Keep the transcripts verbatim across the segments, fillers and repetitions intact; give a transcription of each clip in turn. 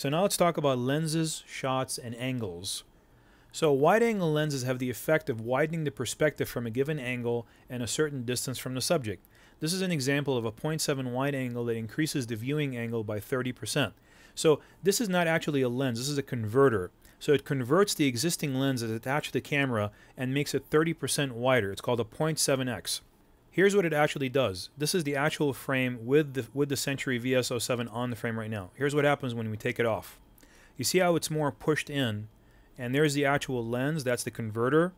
So now let's talk about lenses, shots, and angles. So wide-angle lenses have the effect of widening the perspective from a given angle and a certain distance from the subject. This is an example of a point seven wide angle that increases the viewing angle by thirty percent. So this is not actually a lens, this is a converter. So it converts the existing lens that's attached to the camera and makes it thirty percent wider. It's called a point seven X. Here's what it actually does. This is the actual frame with the, with the Century V S zero seven on the frame right now. Here's what happens when we take it off. You see how it's more pushed in, and there's the actual lens, that's the converter,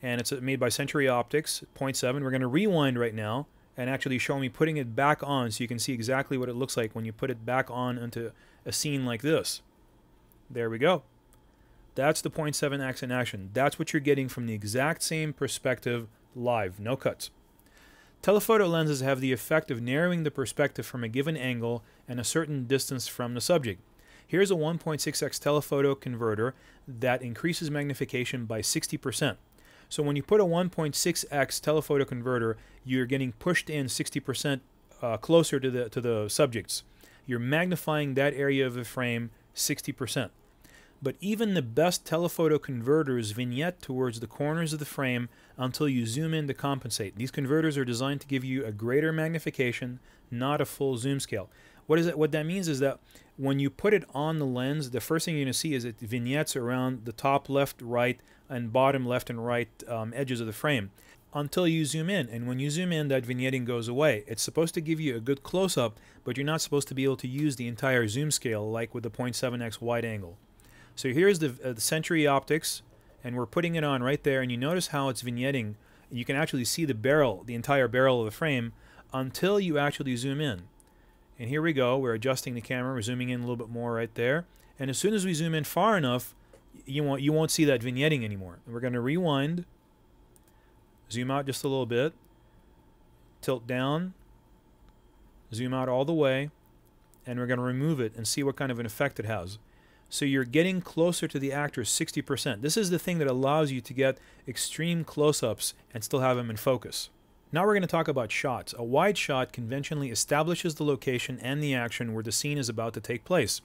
and it's made by Century Optics, point seven. We're going to rewind right now and actually show me putting it back on so you can see exactly what it looks like when you put it back on into a scene like this. There we go. That's the point seven X in action. That's what you're getting from the exact same perspective live, no cuts. Telephoto lenses have the effect of narrowing the perspective from a given angle and a certain distance from the subject. Here's a one point six X telephoto converter that increases magnification by sixty percent. So when you put a one point six X telephoto converter, you're getting pushed in sixty percent uh, closer to the, to the subjects. You're magnifying that area of the frame sixty percent. But even the best telephoto converters vignette towards the corners of the frame until you zoom in to compensate. These converters are designed to give you a greater magnification, not a full zoom scale. What is that? What that means is that when you put it on the lens, the first thing you're going to see is it vignettes around the top left, right, and bottom left and right um, edges of the frame until you zoom in. And when you zoom in, that vignetting goes away. It's supposed to give you a good close-up, but you're not supposed to be able to use the entire zoom scale like with the point seven X wide angle. So here's the, uh, the Century Optics, and we're putting it on right there, and you notice how it's vignetting. You can actually see the barrel, the entire barrel of the frame, until you actually zoom in. And here we go, we're adjusting the camera, we're zooming in a little bit more right there. And as soon as we zoom in far enough, you won't, you won't see that vignetting anymore. And we're going to rewind, zoom out just a little bit, tilt down, zoom out all the way, and we're going to remove it and see what kind of an effect it has. So you're getting closer to the actor sixty percent. This is the thing that allows you to get extreme close-ups and still have them in focus. Now we're going to talk about shots. A wide shot conventionally establishes the location and the action where the scene is about to take place.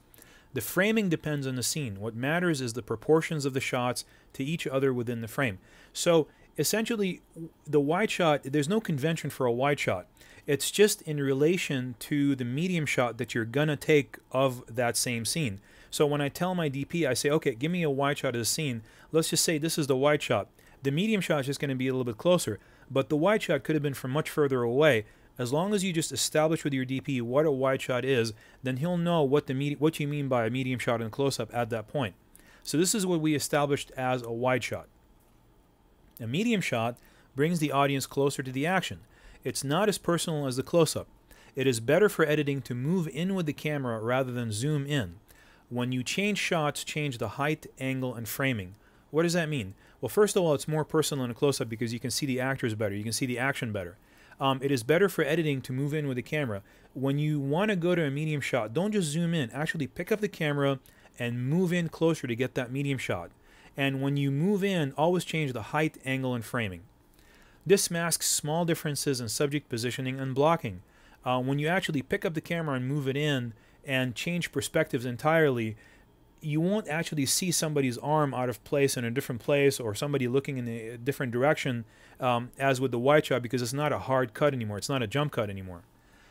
The framing depends on the scene. What matters is the proportions of the shots to each other within the frame. So essentially, the wide shot, there's no convention for a wide shot. It's just in relation to the medium shot that you're going to take of that same scene. So when I tell my D P, I say, okay, give me a wide shot of the scene. Let's just say this is the wide shot. The medium shot is just going to be a little bit closer, but the wide shot could have been from much further away. As long as you just establish with your D P what a wide shot is, then he'll know what, the what you mean by a medium shot and close-up at that point. So this is what we established as a wide shot. A medium shot brings the audience closer to the action. It's not as personal as the close-up. It is better for editing to move in with the camera rather than zoom in. When you change shots, change the height, angle, and framing. What does that mean? Well, first of all, it's more personal in a close-up because you can see the actors better. You can see the action better. Um, it is better for editing to move in with the camera. When you want to go to a medium shot, don't just zoom in. Actually pick up the camera and move in closer to get that medium shot. And when you move in, always change the height, angle, and framing. This masks small differences in subject positioning and blocking. Uh, when you actually pick up the camera and move it in, and change perspectives entirely, you won't actually see somebody's arm out of place in a different place or somebody looking in a different direction um, as with the wide shot, because it's not a hard cut anymore. It's not a jump cut anymore.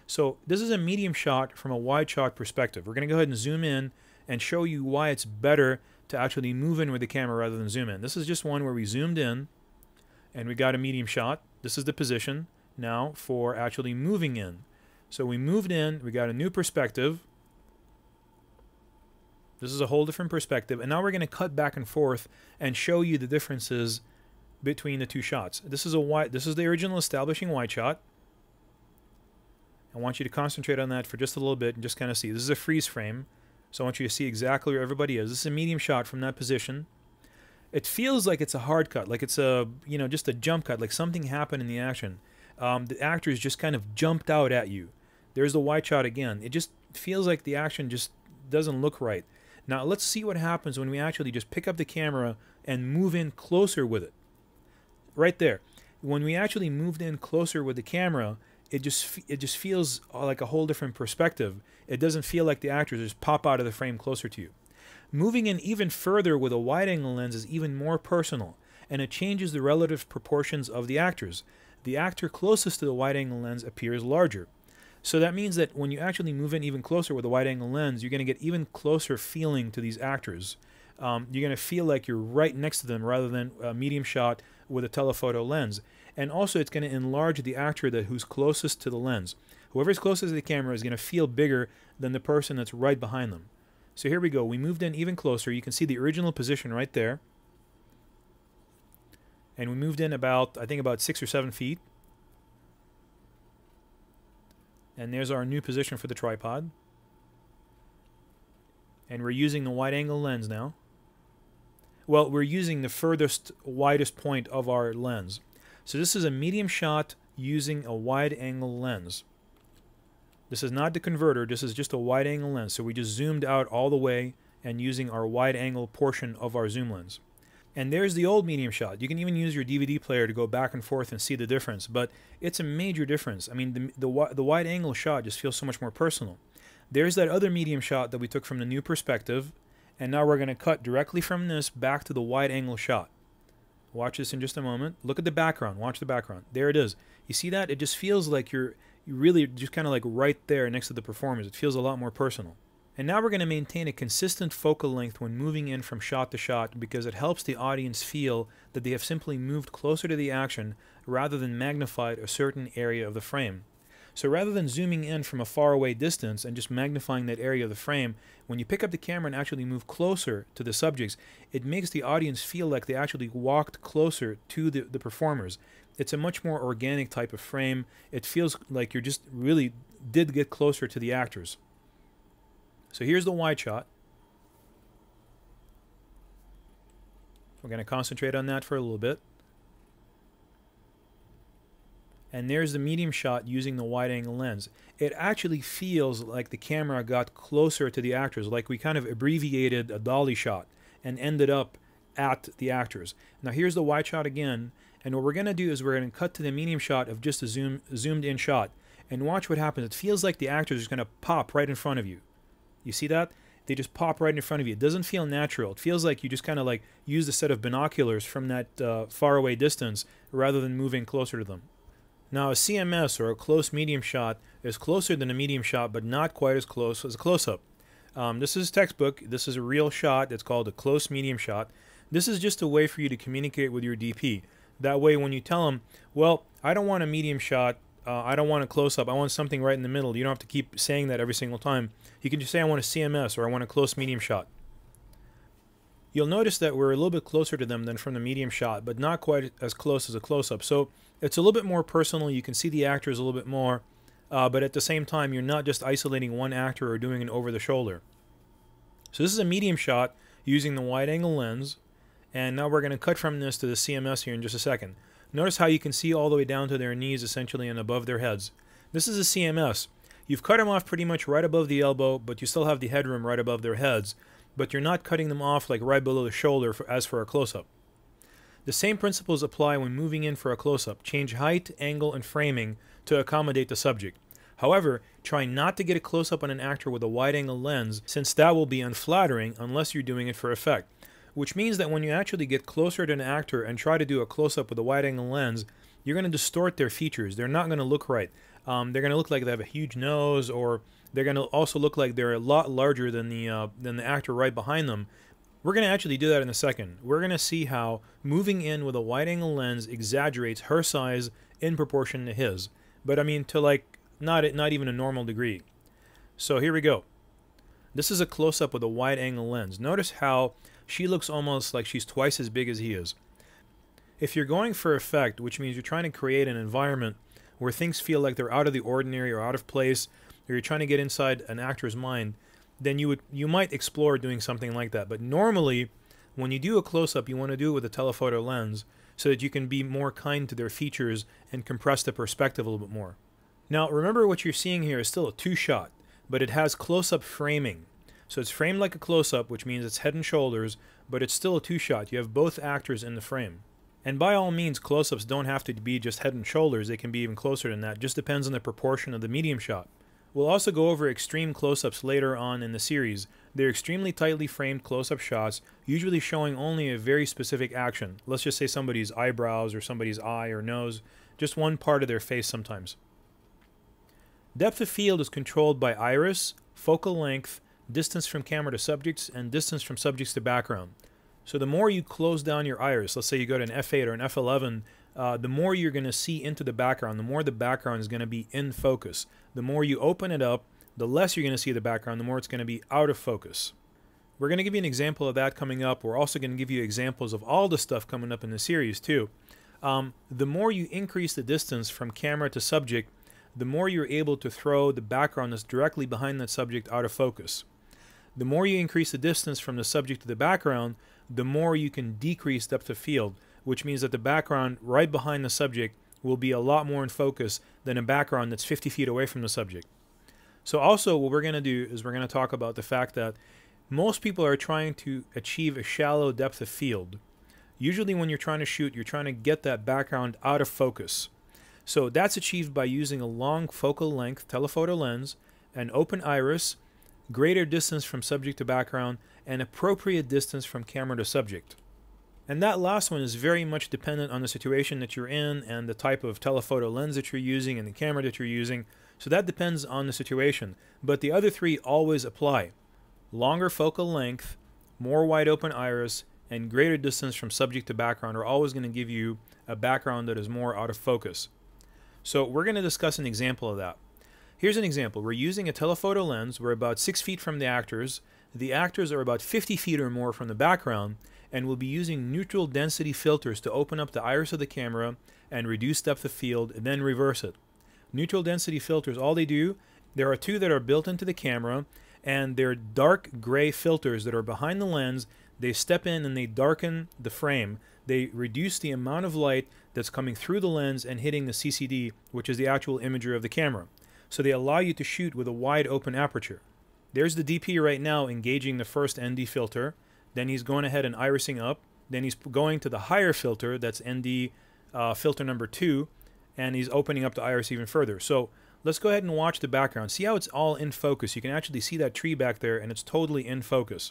So this is a medium shot from a wide shot perspective. We're going to go ahead and zoom in and show you why it's better to actually move in with the camera rather than zoom in. This is just one where we zoomed in and we got a medium shot. This is the position now for actually moving in. So we moved in, we got a new perspective. This is a whole different perspective, and now we're going to cut back and forth and show you the differences between the two shots. This is a wide, this is the original establishing wide shot. I want you to concentrate on that for just a little bit and just kind of see. This is a freeze frame, so I want you to see exactly where everybody is. This is a medium shot from that position. It feels like it's a hard cut, like it's a, you know, just a jump cut, like something happened in the action. Um, the actors just kind of jumped out at you. There's the wide shot again. It just feels like the action just doesn't look right. Now let's see what happens when we actually just pick up the camera and move in closer with it. Right there. When we actually moved in closer with the camera, it just it just feels like a whole different perspective. It doesn't feel like the actors just pop out of the frame closer to you. Moving in even further with a wide-angle lens is even more personal, and it changes the relative proportions of the actors. The actor closest to the wide-angle lens appears larger. So that means that when you actually move in even closer with a wide-angle lens, you're going to get even closer feeling to these actors. Um, you're going to feel like you're right next to them rather than a medium shot with a telephoto lens. And also, it's going to enlarge the actor that who's closest to the lens. Whoever's closest to the camera is going to feel bigger than the person that's right behind them. So here we go. We moved in even closer. You can see the original position right there. And we moved in about, I think, about six or seven feet. And there's our new position for the tripod. And we're using the wide-angle lens now. Well, we're using the furthest, widest point of our lens. So this is a medium shot using a wide-angle lens. This is not the converter. This is just a wide-angle lens. So we just zoomed out all the way and using our wide-angle portion of our zoom lens. And there's the old medium shot. You can even use your D V D player to go back and forth and see the difference, but it's a major difference. I mean, the, the, the wide-angle shot just feels so much more personal. There's that other medium shot that we took from the new perspective, and now we're going to cut directly from this back to the wide-angle shot. Watch this in just a moment. Look at the background. Watch the background. There it is. You see that? It just feels like you're you really just kind of like right there next to the performers. It feels a lot more personal. And now we're going to maintain a consistent focal length when moving in from shot to shot because it helps the audience feel that they have simply moved closer to the action rather than magnified a certain area of the frame. So rather than zooming in from a faraway distance and just magnifying that area of the frame, when you pick up the camera and actually move closer to the subjects, it makes the audience feel like they actually walked closer to the, the performers. It's a much more organic type of frame. It feels like you just really did get closer to the actors. So here's the wide shot. We're going to concentrate on that for a little bit. And there's the medium shot using the wide-angle lens. It actually feels like the camera got closer to the actors, like we kind of abbreviated a dolly shot and ended up at the actors. Now here's the wide shot again, and what we're going to do is we're going to cut to the medium shot of just a zoom, zoomed-in shot. And watch what happens. It feels like the actors are going to pop right in front of you. You see that? They just pop right in front of you. It doesn't feel natural. It feels like you just kind of like used a set of binoculars from that uh, faraway distance rather than moving closer to them. Now, a C M S or a close medium shot is closer than a medium shot, but not quite as close as a close-up. Um, this is textbook. This is a real shot. It's called a close medium shot. This is just a way for you to communicate with your D P. That way, when you tell them, well, I don't want a medium shot, Uh, I don't want a close-up. I want something right in the middle. You don't have to keep saying that every single time. You can just say I want a C M S or I want a close medium shot. You'll notice that we're a little bit closer to them than from the medium shot, but not quite as close as a close-up. So it's a little bit more personal. You can see the actors a little bit more, uh, but at the same time, you're not just isolating one actor or doing an over-the-shoulder. So this is a medium shot using the wide-angle lens, and now we're going to cut from this to the C M S here in just a second. Notice how you can see all the way down to their knees, essentially, and above their heads. This is a C M S. You've cut them off pretty much right above the elbow, but you still have the headroom right above their heads, but you're not cutting them off like right below the shoulder for, as for a close-up. The same principles apply when moving in for a close-up. Change height, angle, and framing to accommodate the subject. However, try not to get a close-up on an actor with a wide-angle lens, since that will be unflattering unless you're doing it for effect. Which means that when you actually get closer to an actor and try to do a close-up with a wide-angle lens, you're going to distort their features. They're not going to look right. Um, they're going to look like they have a huge nose, or they're going to also look like they're a lot larger than the, uh, than the actor right behind them. We're going to actually do that in a second. We're going to see how moving in with a wide-angle lens exaggerates her size in proportion to his. But I mean, to like, not, not even a normal degree. So here we go. This is a close-up with a wide-angle lens. Notice how she looks almost like she's twice as big as he is. If you're going for effect, which means you're trying to create an environment where things feel like they're out of the ordinary or out of place, or you're trying to get inside an actor's mind, then you would you might explore doing something like that. But normally, when you do a close-up, you want to do it with a telephoto lens so that you can be more kind to their features and compress the perspective a little bit more. Now, remember what you're seeing here is still a two-shot, but it has close-up framing. So it's framed like a close-up, which means it's head and shoulders, but it's still a two-shot. You have both actors in the frame. And by all means, close-ups don't have to be just head and shoulders, they can be even closer than that, just depends on the proportion of the medium shot. We'll also go over extreme close-ups later on in the series. They're extremely tightly framed close-up shots, usually showing only a very specific action. Let's just say somebody's eyebrows or somebody's eye or nose, just one part of their face sometimes. Depth of field is controlled by iris, focal length, distance from camera to subjects, and distance from subjects to background. So the more you close down your iris, let's say you go to an F eight or an F eleven, uh, the more you're going to see into the background, the more the background is going to be in focus. The more you open it up, the less you're going to see the background, the more it's going to be out of focus. We're going to give you an example of that coming up. We're also going to give you examples of all the stuff coming up in the series too. Um, the more you increase the distance from camera to subject, the more you're able to throw the background that's directly behind that subject out of focus. The more you increase the distance from the subject to the background, the more you can decrease depth of field, which means that the background right behind the subject will be a lot more in focus than a background that's fifty feet away from the subject. So also what we're going to do is we're going to talk about the fact that most people are trying to achieve a shallow depth of field. Usually when you're trying to shoot, you're trying to get that background out of focus. So that's achieved by using a long focal length telephoto lens, an open iris, greater distance from subject to background, and appropriate distance from camera to subject. And that last one is very much dependent on the situation that you're in and the type of telephoto lens that you're using and the camera that you're using, so that depends on the situation. But the other three always apply. Longer focal length, more wide open iris, and greater distance from subject to background are always going to give you a background that is more out of focus. So we're going to discuss an example of that. Here's an example. We're using a telephoto lens. We're about six feet from the actors. The actors are about fifty feet or more from the background, and we'll be using neutral density filters to open up the iris of the camera and reduce depth of field, and then reverse it. Neutral density filters, all they do, there are two that are built into the camera, and they're dark gray filters that are behind the lens. They step in and they darken the frame. They reduce the amount of light that's coming through the lens and hitting the C C D, which is the actual imager of the camera. So they allow you to shoot with a wide open aperture. There's the D P right now engaging the first N D filter, then he's going ahead and irising up, then he's going to the higher filter, that's N D uh, filter number two, and he's opening up the iris even further. So let's go ahead and watch the background. See how it's all in focus. You can actually see that tree back there and it's totally in focus.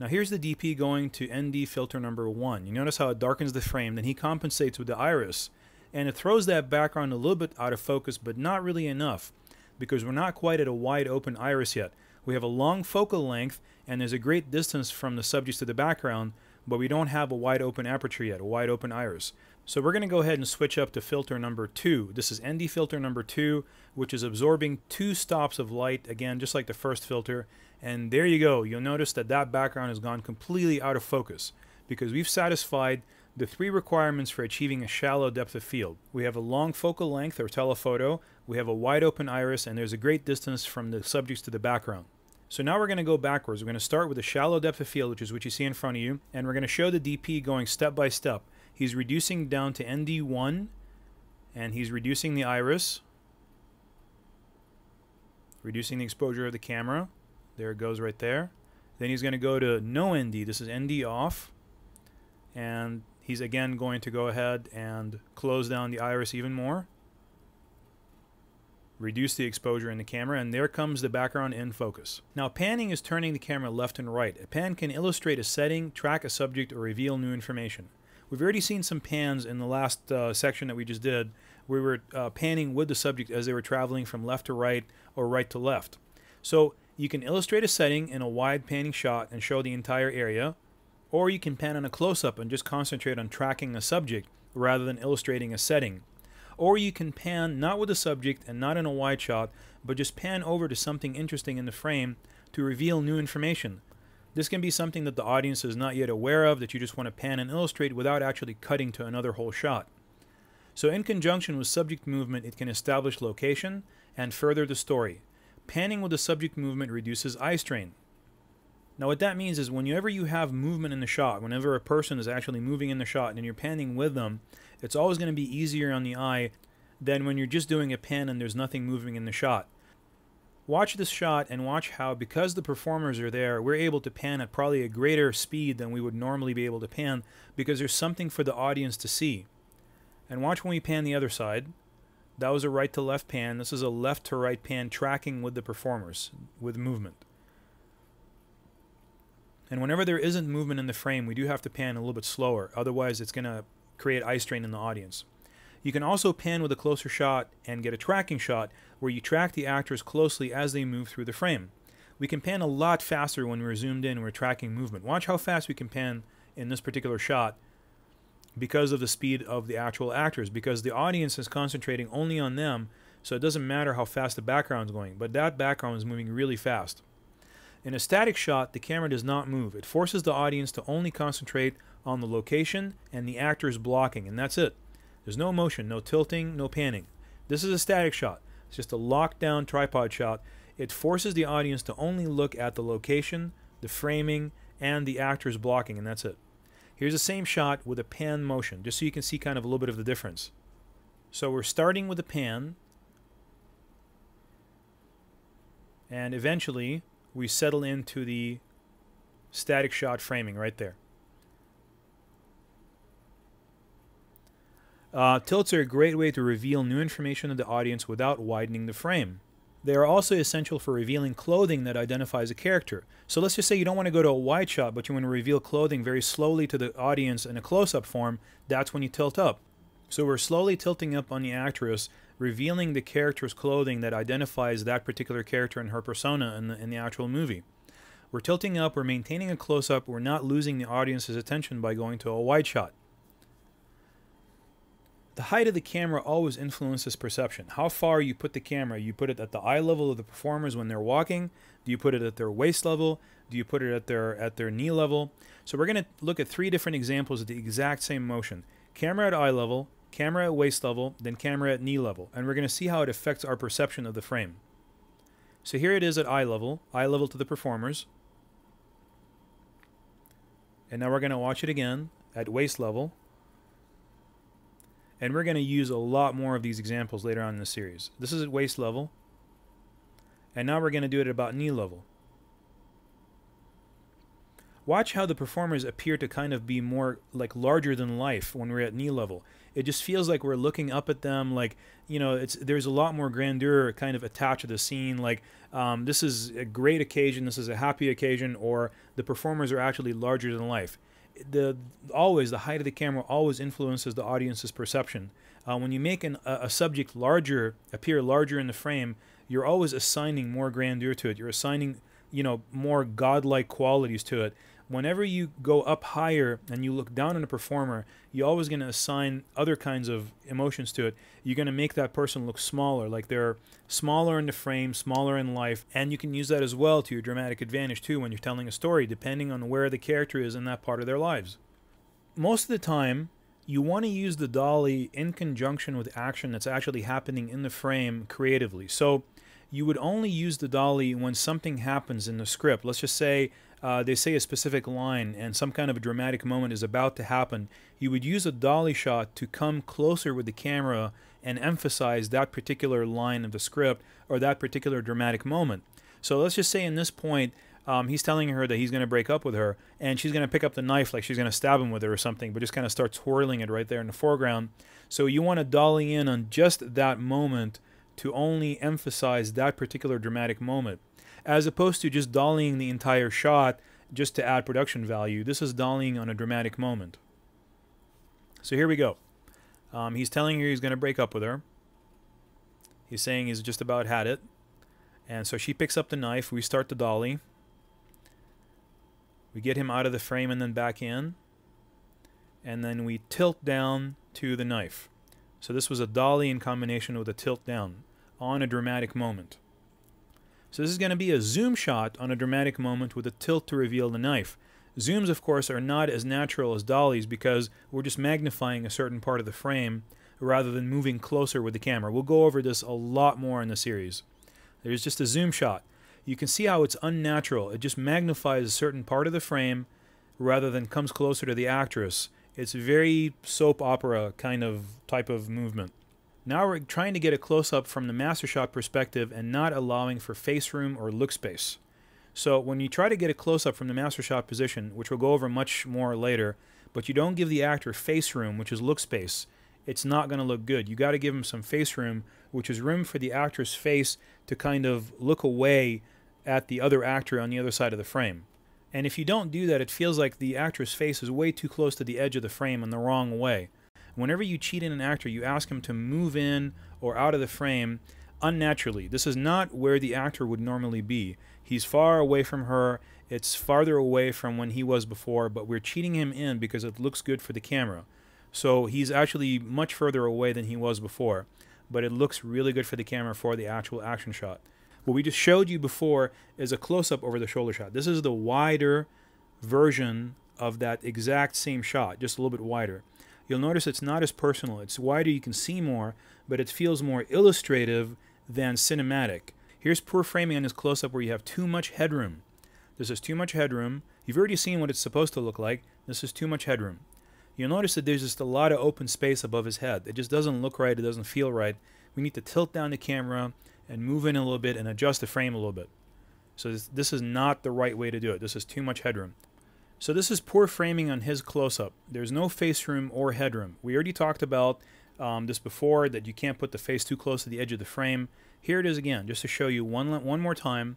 Now here's the D P going to N D filter number one. You notice how it darkens the frame, then he compensates with the iris, and it throws that background a little bit out of focus, but not really enough, because we're not quite at a wide open iris yet. We have a long focal length and there's a great distance from the subjects to the background, but we don't have a wide open aperture yet, a wide open iris. So we're going to go ahead and switch up to filter number two. This is N D filter number two, which is absorbing two stops of light, again, just like the first filter. And there you go. You'll notice that that background has gone completely out of focus because we've satisfied the three requirements for achieving a shallow depth of field. We have a long focal length or telephoto, we have a wide open iris, and there's a great distance from the subjects to the background. So now we're going to go backwards. We're going to start with a shallow depth of field, which is what you see in front of you, and we're going to show the D P going step by step. He's reducing down to N D one, and he's reducing the iris, reducing the exposure of the camera. There it goes right there. Then he's going to go to no N D. This is N D off, and he's again going to go ahead and close down the iris even more, reduce the exposure in the camera, and there comes the background in focus. Now panning is turning the camera left and right. A pan can illustrate a setting, track a subject, or reveal new information. We've already seen some pans in the last uh, section that we just did. We were uh, panning with the subject as they were traveling from left to right or right to left. So you can illustrate a setting in a wide panning shot and show the entire area, or you can pan on a close-up and just concentrate on tracking a subject rather than illustrating a setting. Or you can pan not with a subject and not in a wide shot, but just pan over to something interesting in the frame to reveal new information. This can be something that the audience is not yet aware of, that you just want to pan and illustrate without actually cutting to another whole shot. So in conjunction with subject movement, it can establish location and further the story. Panning with the subject movement reduces eye strain. Now what that means is whenever you have movement in the shot, whenever a person is actually moving in the shot and you're panning with them, it's always going to be easier on the eye than when you're just doing a pan and there's nothing moving in the shot. Watch this shot and watch how, because the performers are there, we're able to pan at probably a greater speed than we would normally be able to pan, because there's something for the audience to see. And watch when we pan the other side. That was a right to left pan. This is a left to right pan, tracking with the performers, with movement. And whenever there isn't movement in the frame, we do have to pan a little bit slower. Otherwise, it's going to create eye strain in the audience. You can also pan with a closer shot and get a tracking shot where you track the actors closely as they move through the frame. We can pan a lot faster when we're zoomed in and we're tracking movement. Watch how fast we can pan in this particular shot because of the speed of the actual actors, because the audience is concentrating only on them, so it doesn't matter how fast the background's going, but that background is moving really fast. In a static shot, the camera does not move. It forces the audience to only concentrate on the location and the actors blocking, and that's it. There's no motion, no tilting, no panning. This is a static shot. It's just a locked-down tripod shot. It forces the audience to only look at the location, the framing, and the actors blocking, and that's it. Here's the same shot with a pan motion, just so you can see kind of a little bit of the difference. So we're starting with a pan, and eventually we settle into the static shot framing right there. Uh, tilts are a great way to reveal new information to the audience without widening the frame. They are also essential for revealing clothing that identifies a character. So let's just say you don't want to go to a wide shot, but you want to reveal clothing very slowly to the audience in a close-up form. That's when you tilt up. So we're slowly tilting up on the actress, revealing the character's clothing that identifies that particular character and her persona in the, in the actual movie. We're tilting up, we're maintaining a close-up, we're not losing the audience's attention by going to a wide shot. The height of the camera always influences perception. How far you put the camera? You put it at the eye level of the performers when they're walking? Do you put it at their waist level? Do you put it at their, at their knee level? So we're going to look at three different examples of the exact same motion. Camera at eye level, camera at waist level, then camera at knee level. And we're going to see how it affects our perception of the frame. So here it is at eye level, eye level to the performers. And now we're going to watch it again at waist level. And we're going to use a lot more of these examples later on in the series. This is at waist level. And now we're going to do it at about knee level. Watch how the performers appear to kind of be more like larger than life when we're at knee level. It just feels like we're looking up at them, like, you know, it's, there's a lot more grandeur kind of attached to the scene, like um, this is a great occasion, this is a happy occasion, or the performers are actually larger than life. The always the height of the camera always influences the audience's perception. Uh, when you make an, a, a subject larger appear larger in the frame, you're always assigning more grandeur to it. You're assigning, you know, more godlike qualities to it. Whenever you go up higher and you look down on a performer, you're always going to assign other kinds of emotions to it. You're going to make that person look smaller, like they're smaller in the frame, smaller in life, and you can use that as well to your dramatic advantage too when you're telling a story, depending on where the character is in that part of their lives. Most of the time, you want to use the dolly in conjunction with action that's actually happening in the frame creatively. So you would only use the dolly when something happens in the script. Let's just say Uh, they say a specific line and some kind of a dramatic moment is about to happen. You would use a dolly shot to come closer with the camera and emphasize that particular line of the script or that particular dramatic moment. So let's just say in this point, um, he's telling her that he's going to break up with her, and she's going to pick up the knife like she's going to stab him with it or something, but just kind of start twirling it right there in the foreground. So you want to dolly in on just that moment to only emphasize that particular dramatic moment, as opposed to just dollying the entire shot just to add production value. This is dollying on a dramatic moment. So here we go. Um, he's telling her he's going to break up with her. He's saying he's just about had it. And so she picks up the knife. We start the dolly. We get him out of the frame and then back in. And then we tilt down to the knife. So this was a dolly in combination with a tilt down on a dramatic moment. So this is going to be a zoom shot on a dramatic moment with a tilt to reveal the knife. Zooms, of course, are not as natural as dollies because we're just magnifying a certain part of the frame rather than moving closer with the camera. We'll go over this a lot more in the series. There's just a zoom shot. You can see how it's unnatural. It just magnifies a certain part of the frame rather than comes closer to the actress. It's very soap opera kind of type of movement. Now we're trying to get a close-up from the master shot perspective and not allowing for face room or look space. So when you try to get a close-up from the master shot position, which we'll go over much more later, but you don't give the actor face room, which is look space, it's not going to look good. You got to give him some face room, which is room for the actor's face to kind of look away at the other actor on the other side of the frame. And if you don't do that, it feels like the actor's face is way too close to the edge of the frame in the wrong way. Whenever you cheat in an actor, you ask him to move in or out of the frame unnaturally. This is not where the actor would normally be. He's far away from her. It's farther away from when he was before, but we're cheating him in because it looks good for the camera. So he's actually much further away than he was before, but it looks really good for the camera for the actual action shot. What we just showed you before is a close-up over the shoulder shot. This is the wider version of that exact same shot, just a little bit wider. You'll notice it's not as personal. It's wider, you can see more, but it feels more illustrative than cinematic. Here's poor framing on this close-up where you have too much headroom. This is too much headroom. You've already seen what it's supposed to look like. This is too much headroom. You'll notice that there's just a lot of open space above his head. It just doesn't look right. It doesn't feel right. We need to tilt down the camera and move in a little bit and adjust the frame a little bit. So this, this is not the right way to do it. This is too much headroom. So this is poor framing on his close-up. There's no face room or headroom. We already talked about um, this before, that you can't put the face too close to the edge of the frame. Here it is again, just to show you one, one more time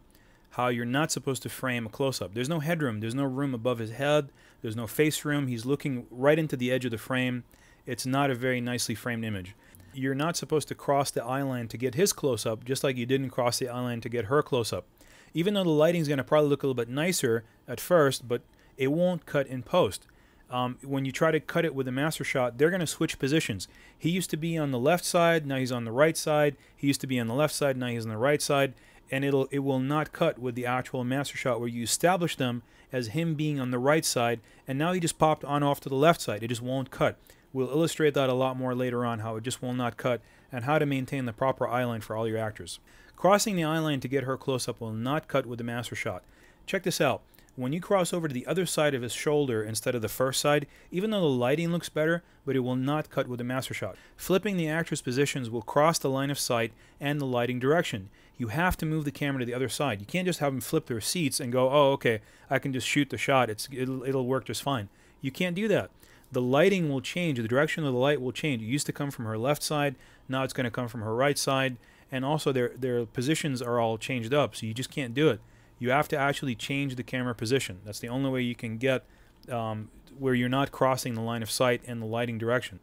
how you're not supposed to frame a close-up. There's no headroom. There's no room above his head. There's no face room. He's looking right into the edge of the frame. It's not a very nicely framed image. You're not supposed to cross the eye line to get his close-up, just like you didn't cross the eye line to get her close-up. Even though the lighting's going to probably look a little bit nicer at first, but it won't cut in post. Um, when you try to cut it with a master shot, they're going to switch positions. He used to be on the left side, now he's on the right side. He used to be on the left side, now he's on the right side. And it'll, it will not cut with the actual master shot where you establish them as him being on the right side, and now he just popped on off to the left side. It just won't cut. We'll illustrate that a lot more later on, how it just will not cut, and how to maintain the proper eye line for all your actors. Crossing the eye line to get her close-up will not cut with the master shot. Check this out. When you cross over to the other side of his shoulder instead of the first side, even though the lighting looks better, but it will not cut with the master shot. Flipping the actor's positions will cross the line of sight and the lighting direction. You have to move the camera to the other side. You can't just have them flip their seats and go, oh, okay, I can just shoot the shot. It's, it'll, it'll work just fine. You can't do that. The lighting will change. The direction of the light will change. It used to come from her left side. Now it's going to come from her right side. And also their, their positions are all changed up, so you just can't do it. You have to actually change the camera position. That's the only way you can get um, where you're not crossing the line of sight and the lighting direction.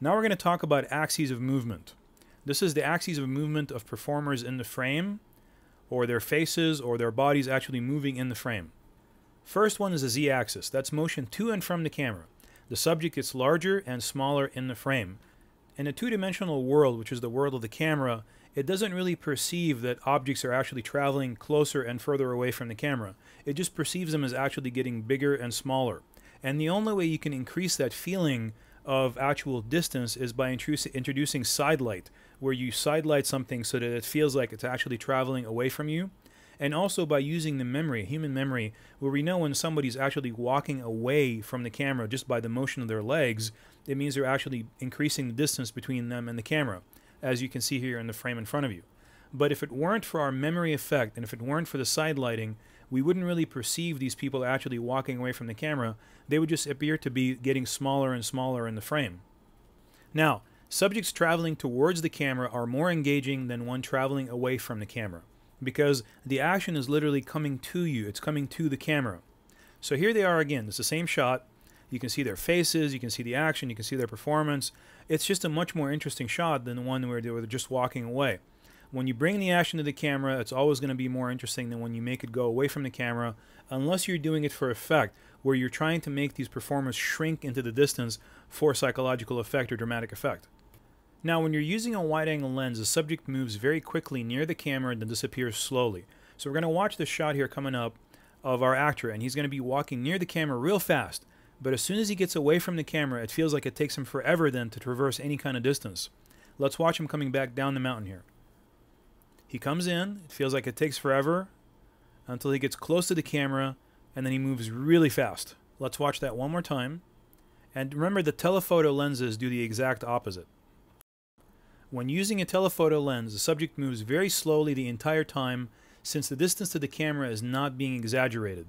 Now we're going to talk about axes of movement. This is the axes of movement of performers in the frame, or their faces or their bodies actually moving in the frame. First one is the Z-axis. That's motion to and from the camera. The subject gets larger and smaller in the frame. In a two-dimensional world, which is the world of the camera, it doesn't really perceive that objects are actually traveling closer and further away from the camera. It just perceives them as actually getting bigger and smaller. And the only way you can increase that feeling of actual distance is by introducing sidelight, where you sidelight something so that it feels like it's actually traveling away from you. And also by using the memory, human memory, where we know when somebody's actually walking away from the camera just by the motion of their legs, it means they're actually increasing the distance between them and the camera, as you can see here in the frame in front of you. But if it weren't for our memory effect, and if it weren't for the side lighting, we wouldn't really perceive these people actually walking away from the camera. They would just appear to be getting smaller and smaller in the frame. Now, subjects traveling towards the camera are more engaging than one traveling away from the camera, because the action is literally coming to you. It's coming to the camera. So here they are again. It's the same shot. You can see their faces. You can see the action. You can see their performance. It's just a much more interesting shot than the one where they were just walking away. When you bring the action to the camera, it's always going to be more interesting than when you make it go away from the camera, unless you're doing it for effect, where you're trying to make these performers shrink into the distance for psychological effect or dramatic effect. Now, when you're using a wide-angle lens, the subject moves very quickly near the camera and then disappears slowly. So we're going to watch this shot here coming up of our actor, and he's going to be walking near the camera real fast. But as soon as he gets away from the camera, it feels like it takes him forever then to traverse any kind of distance. Let's watch him coming back down the mountain here. He comes in, it feels like it takes forever, until he gets close to the camera, and then he moves really fast. Let's watch that one more time. And remember, the telephoto lenses do the exact opposite. When using a telephoto lens, the subject moves very slowly the entire time since the distance to the camera is not being exaggerated.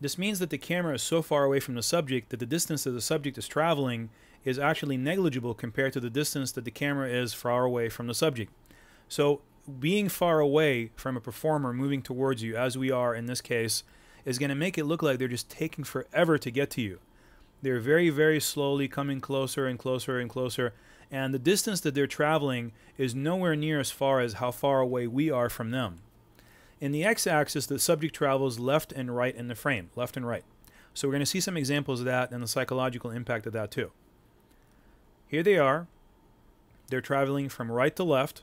This means that the camera is so far away from the subject that the distance that the subject is traveling is actually negligible compared to the distance that the camera is far away from the subject. So being far away from a performer moving towards you, as we are in this case, is going to make it look like they're just taking forever to get to you. They're very, very slowly coming closer and closer and closer, and the distance that they're traveling is nowhere near as far as how far away we are from them. In the x-axis, the subject travels left and right in the frame, left and right. So we're going to see some examples of that and the psychological impact of that too. Here they are. They're traveling from right to left.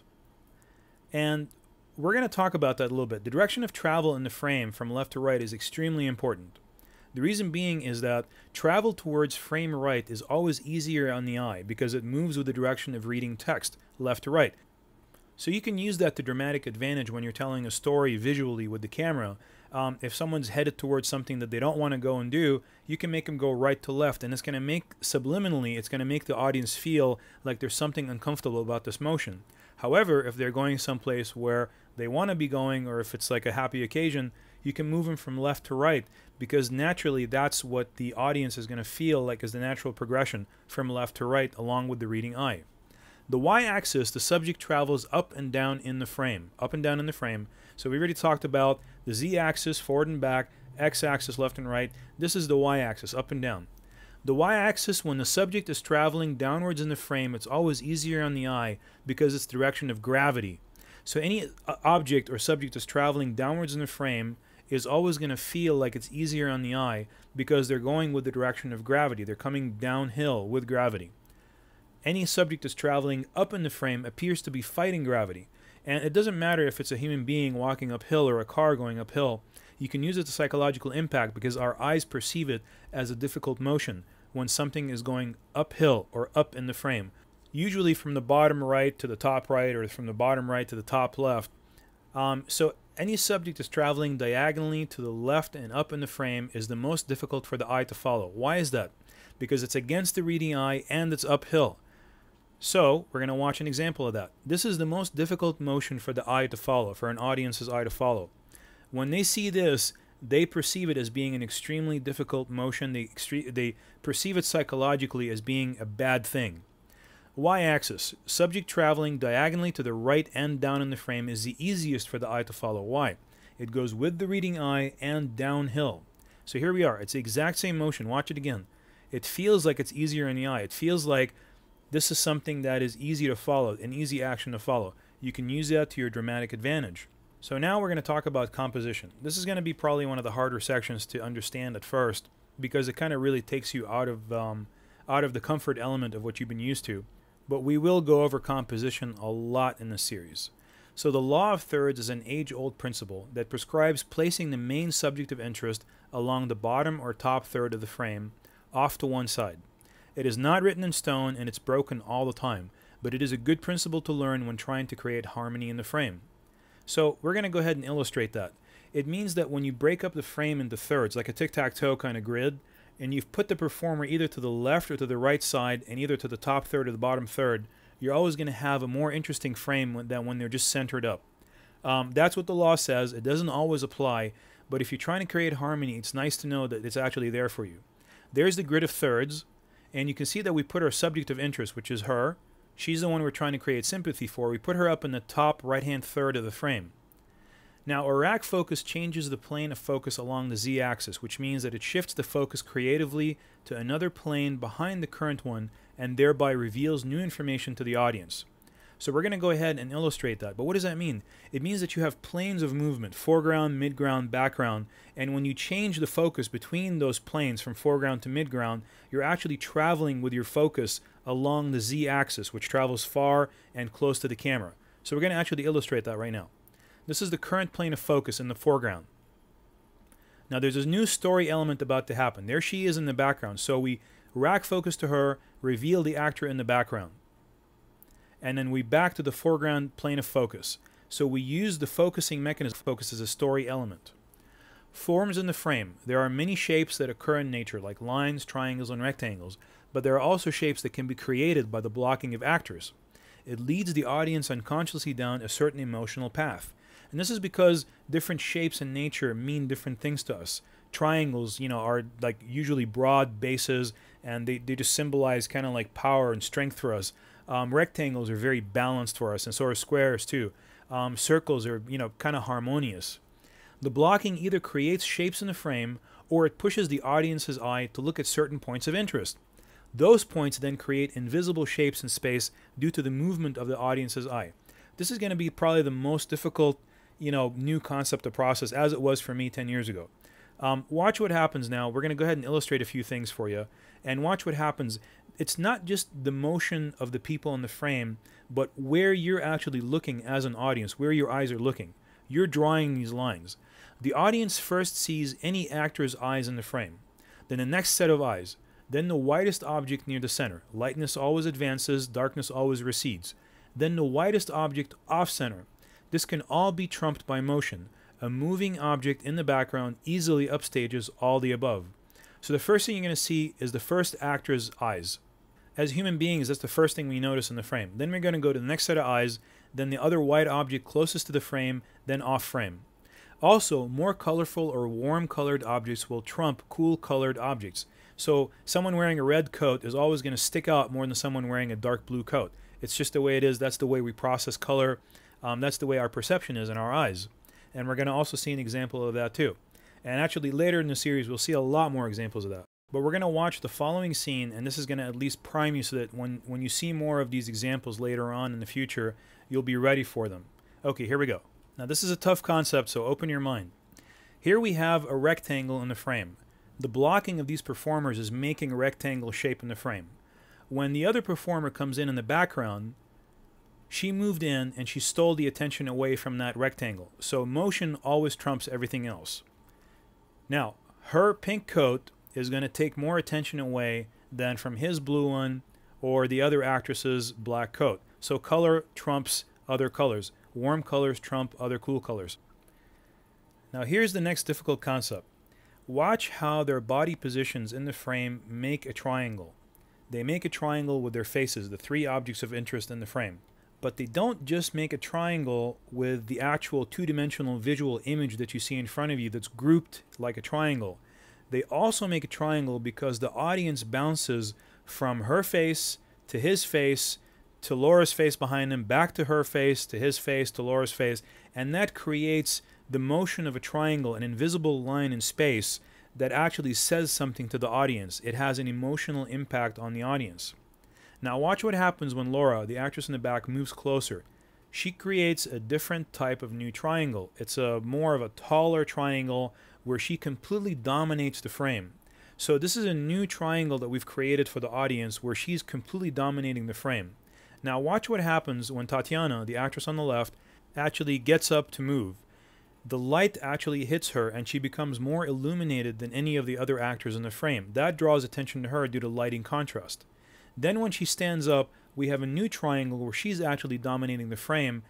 And we're going to talk about that a little bit. The direction of travel in the frame from left to right is extremely important. The reason being is that travel towards frame right is always easier on the eye because it moves with the direction of reading text, left to right. So you can use that to dramatic advantage when you're telling a story visually with the camera. Um, if someone's headed towards something that they don't want to go and do, you can make them go right to left, and it's going to make, subliminally, it's going to make the audience feel like there's something uncomfortable about this motion. However, if they're going someplace where they want to be going, or if it's like a happy occasion, you can move them from left to right because naturally that's what the audience is going to feel like is the natural progression from left to right along with the reading eye. The y-axis, the subject travels up and down in the frame, up and down in the frame. So we already talked about the z-axis, forward and back, x-axis, left and right. This is the y-axis, up and down. The y-axis, when the subject is traveling downwards in the frame, it's always easier on the eye because it's the direction of gravity. So any object or subject that's traveling downwards in the frame is always going to feel like it's easier on the eye because they're going with the direction of gravity. They're coming downhill with gravity. Any subject that's traveling up in the frame appears to be fighting gravity. And it doesn't matter if it's a human being walking uphill or a car going uphill. You can use it to psychological impact because our eyes perceive it as a difficult motion when something is going uphill or up in the frame. Usually from the bottom right to the top right or from the bottom right to the top left. Um, so any subject that's traveling diagonally to the left and up in the frame is the most difficult for the eye to follow. Why is that? Because it's against the reading eye and it's uphill. So we're going to watch an example of that. This is the most difficult motion for the eye to follow, for an audience's eye to follow. When they see this, they perceive it as being an extremely difficult motion. They, they perceive it psychologically as being a bad thing. Y-axis, subject traveling diagonally to the right and down in the frame is the easiest for the eye to follow. Why? It goes with the reading eye and downhill. So here we are. It's the exact same motion. Watch it again. It feels like it's easier in the eye. It feels like this is something that is easy to follow, an easy action to follow. You can use that to your dramatic advantage. So now we're going to talk about composition. This is going to be probably one of the harder sections to understand at first because it kind of really takes you out of, um, out of the comfort element of what you've been used to. But we will go over composition a lot in this series. So the law of thirds is an age-old principle that prescribes placing the main subject of interest along the bottom or top third of the frame, off to one side. It is not written in stone and it's broken all the time, but it is a good principle to learn when trying to create harmony in the frame. So we're going to go ahead and illustrate that. It means that when you break up the frame into thirds, like a tic-tac-toe kind of grid, and you've put the performer either to the left or to the right side and either to the top third or the bottom third, you're always going to have a more interesting frame than when they're just centered up. Um, that's what the law says. It doesn't always apply, but if you're trying to create harmony, it's nice to know that it's actually there for you. There's the grid of thirds, and you can see that we put our subject of interest, which is her. She's the one we're trying to create sympathy for. We put her up in the top right-hand third of the frame. Now, Orac focus changes the plane of focus along the z-axis, which means that it shifts the focus creatively to another plane behind the current one and thereby reveals new information to the audience. So we're going to go ahead and illustrate that. But what does that mean? It means that you have planes of movement, foreground, midground, background. And when you change the focus between those planes from foreground to midground, you're actually traveling with your focus along the z-axis, which travels far and close to the camera. So we're going to actually illustrate that right now. This is the current plane of focus in the foreground. Now there's this new story element about to happen. There she is in the background. So we rack focus to her, reveal the actor in the background. And then we back to the foreground plane of focus. So we use the focusing mechanism. Focus as a story element. Forms in the frame. There are many shapes that occur in nature, like lines, triangles, and rectangles, but there are also shapes that can be created by the blocking of actors. it leads the audience unconsciously down a certain emotional path. And this is because different shapes in nature mean different things to us. Triangles, you know, are like usually broad bases, and they, they just symbolize kind of like power and strength for us. Um, rectangles are very balanced for us, and so are squares too. Um, circles are, you know, kind of harmonious. The blocking either creates shapes in the frame, or it pushes the audience's eye to look at certain points of interest. Those points then create invisible shapes in space due to the movement of the audience's eye. This is going to be probably the most difficult, you know, new concept to process, as it was for me ten years ago. Um, watch what happens now. We're going to go ahead and illustrate a few things for you, and watch what happens. It's not just the motion of the people in the frame, but where you're actually looking as an audience, where your eyes are looking. You're drawing these lines. The audience first sees any actor's eyes in the frame, then the next set of eyes, then the widest object near the center. Lightness always advances, darkness always recedes. Then the widest object off-center. This can all be trumped by motion. A moving object in the background easily upstages all the above. So the first thing you're going to see is the first actor's eyes. As human beings, that's the first thing we notice in the frame. Then we're going to go to the next set of eyes, then the other wide object closest to the frame, then off frame. Also, more colorful or warm colored objects will trump cool colored objects. So someone wearing a red coat is always going to stick out more than someone wearing a dark blue coat. It's just the way it is. That's the way we process color. Um, that's the way our perception is in our eyes. And we're going to also see an example of that too. And actually later in the series, we'll see a lot more examples of that. But we're going to watch the following scene, and this is going to at least prime you so that when, when you see more of these examples later on in the future, you'll be ready for them. Okay, here we go. Now this is a tough concept, so open your mind. Here we have a rectangle in the frame. The blocking of these performers is making a rectangle shape in the frame. When the other performer comes in in the background, she moved in and she stole the attention away from that rectangle. So motion always trumps everything else. Now, her pink coat is going to take more attention away than from his blue one or the other actress's black coat. So color trumps other colors. Warm colors trump other cool colors. Now here's the next difficult concept. Watch how their body positions in the frame make a triangle. They make a triangle with their faces, the three objects of interest in the frame. But they don't just make a triangle with the actual two-dimensional visual image that you see in front of you that's grouped like a triangle. They also make a triangle because the audience bounces from her face to his face to Laura's face behind him, back to her face, to his face, to Laura's face, and that creates the motion of a triangle, an invisible line in space that actually says something to the audience. It has an emotional impact on the audience. Now watch what happens when Laura, the actress in the back, moves closer. She creates a different type of new triangle. It's a more of a taller triangle where she completely dominates the frame. So this is a new triangle that we've created for the audience where she's completely dominating the frame. Now watch what happens when Tatiana, the actress on the left, actually gets up to move. The light actually hits her and she becomes more illuminated than any of the other actors in the frame. That draws attention to her due to lighting contrast. Then when she stands up, we have a new triangle where she's actually dominating the frame,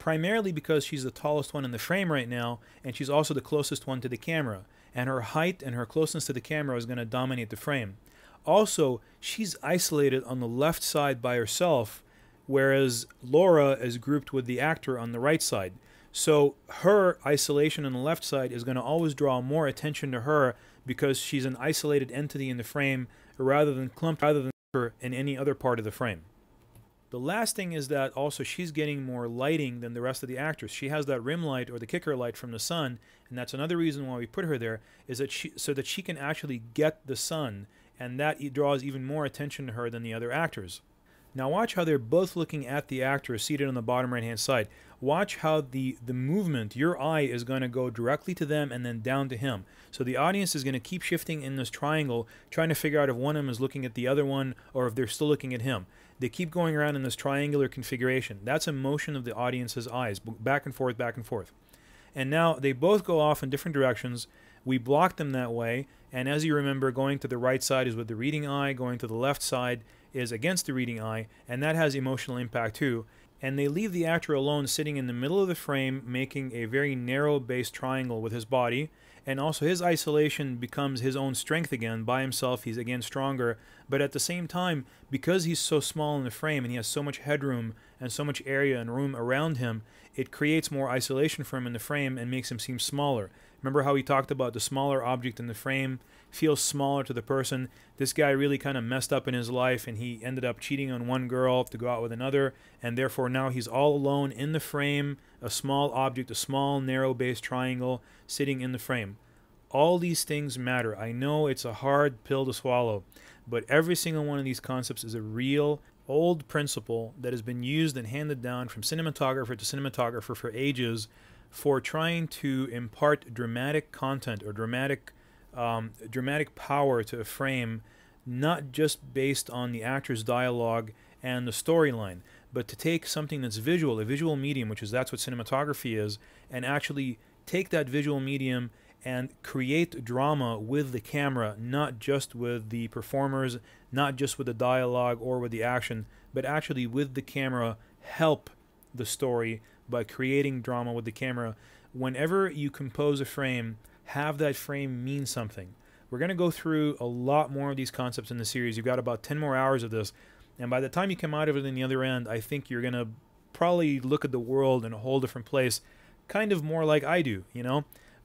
primarily because she's the tallest one in the frame right now, and she's also the closest one to the camera. And her height and her closeness to the camera is going to dominate the frame. Also, she's isolated on the left side by herself, whereas Laura is grouped with the actor on the right side. So her isolation on the left side is going to always draw more attention to her because she's an isolated entity in the frame rather than clumped rather than her in any other part of the frame. The last thing is that also she's getting more lighting than the rest of the actors. She has that rim light or the kicker light from the sun, and that's another reason why we put her there, is that she, so that she can actually get the sun, and that draws even more attention to her than the other actors. Now watch how they're both looking at the actor seated on the bottom right hand side. Watch how the, the movement, your eye is going to go directly to them and then down to him. So the audience is going to keep shifting in this triangle, trying to figure out if one of them is looking at the other one or if they're still looking at him. They keep going around in this triangular configuration. That's a motion of the audience's eyes, back and forth, back and forth. And now they both go off in different directions. We block them that way. And as you remember, going to the right side is with the reading eye, going to the left side is against the reading eye, and that has emotional impact too. And they leave the actor alone sitting in the middle of the frame, making a very narrow base triangle with his body, and also his isolation becomes his own strength again. By himself, he's again stronger, but at the same time, because he's so small in the frame and he has so much headroom and so much area and room around him, it creates more isolation for him in the frame and makes him seem smaller. Remember how we talked about the smaller object in the frame feels smaller to the person? This guy really kind of messed up in his life, and he ended up cheating on one girl to go out with another, and therefore now he's all alone in the frame, a small object, a small narrow base triangle sitting in the frame. All these things matter. I know it's a hard pill to swallow, but every single one of these concepts is a real old principle that has been used and handed down from cinematographer to cinematographer for ages for trying to impart dramatic content or dramatic um, dramatic power to a frame, not just based on the actor's dialogue and the storyline, but to take something that's visual, a visual medium, which is that's what cinematography is, and actually take that visual medium and create drama with the camera, not just with the performers, not just with the dialogue or with the action, but actually with the camera, help the story by creating drama with the camera. Whenever you compose a frame, have that frame mean something. We're going to go through a lot more of these concepts in the series. You've got about ten more hours of this, and by the time you come out of it on the other end, I think you're going to probably look at the world in a whole different place, kind of more like I do, you know?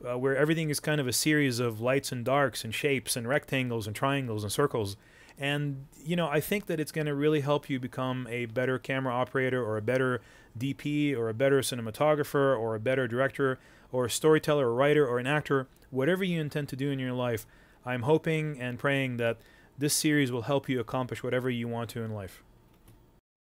Uh, where everything is kind of a series of lights and darks and shapes and rectangles and triangles and circles. And, you know, I think that it's going to really help you become a better camera operator or a better D P or a better cinematographer or a better director or a storyteller or writer or an actor, whatever you intend to do in your life. I'm hoping and praying that this series will help you accomplish whatever you want to in life.